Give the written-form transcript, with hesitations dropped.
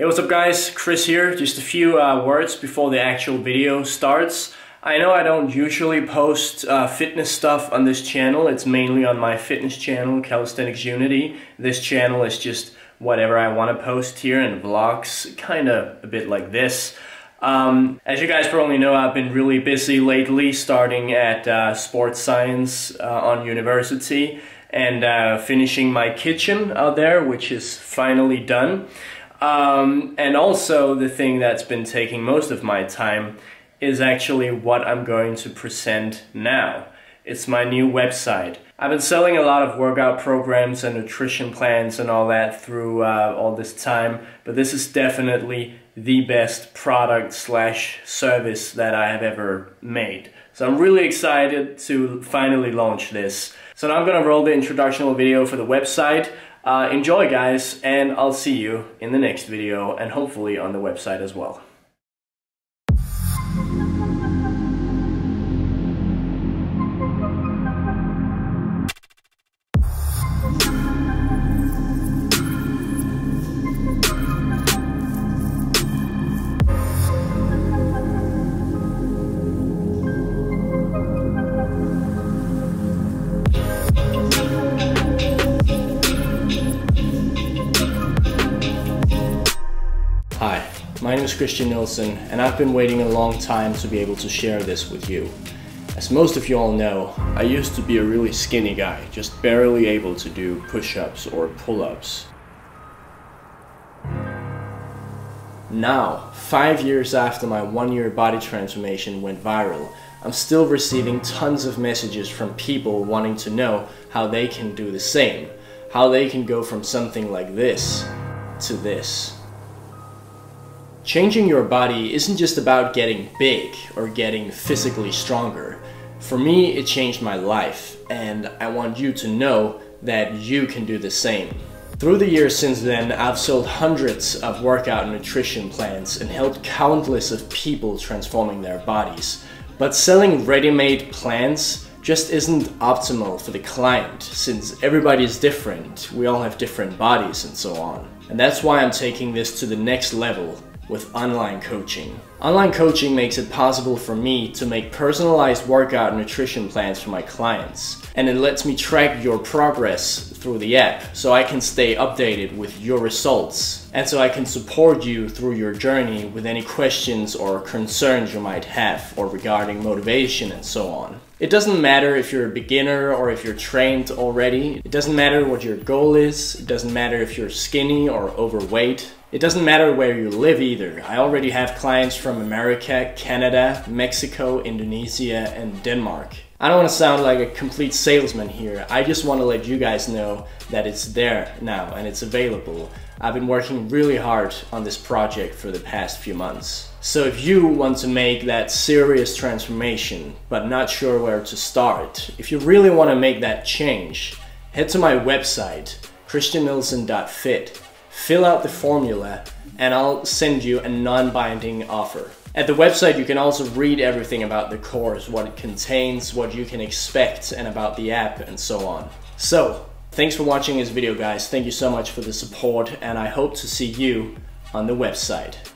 Hey, what's up guys, Chris here. Just a few words before the actual video starts. I know I don't usually post fitness stuff on this channel. It's mainly on my fitness channel, Calisthenics Unity. This channel is just whatever I want to post here, and vlogs, kind of a bit like this. As you guys probably know, I've been really busy lately, starting at Sports Science on university and finishing my kitchen out there, which is finally done. And also the thing that's been taking most of my time is actually what I'm going to present now. It's my new website. I've been selling a lot of workout programs and nutrition plans and all that through all this time, but this is definitely the best product / service that I have ever made. So I'm really excited to finally launch this. So now I'm gonna roll the introductional video for the website. Enjoy guys, and I'll see you in the next video and hopefully on the website as well. My name is Christian Nielsen, and I've been waiting a long time to be able to share this with you. As most of you all know, I used to be a really skinny guy, just barely able to do push-ups or pull-ups. Now, 5 years after my one-year body transformation went viral, I'm still receiving tons of messages from people wanting to know how they can do the same, how they can go from something like this to this. Changing your body isn't just about getting big or getting physically stronger. For me, it changed my life, and I want you to know that you can do the same. Through the years since then, I've sold hundreds of workout and nutrition plans and helped countless of people transforming their bodies. But selling ready-made plans just isn't optimal for the client, since everybody is different, we all have different bodies and so on. And that's why I'm taking this to the next level with online coaching. Online coaching makes it possible for me to make personalized workout and nutrition plans for my clients. And it lets me track your progress through the app, so I can stay updated with your results. And so I can support you through your journey with any questions or concerns you might have, or regarding motivation and so on. It doesn't matter if you're a beginner or if you're trained already. It doesn't matter what your goal is. It doesn't matter if you're skinny or overweight. It doesn't matter where you live either. I already have clients from America, Canada, Mexico, Indonesia, and Denmark. I don't want to sound like a complete salesman here. I just want to let you guys know that it's there now and it's available. I've been working really hard on this project for the past few months. So if you want to make that serious transformation, but not sure where to start, if you really want to make that change, head to my website, christiannielsen.fit. Fill out the formula, and I'll send you a non-binding offer. At the website, you can also read everything about the course, what it contains, what you can expect, and about the app, and so on. So, thanks for watching this video, guys. Thank you so much for the support, and I hope to see you on the website.